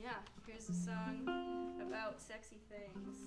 Yeah, here's a song about sexy things.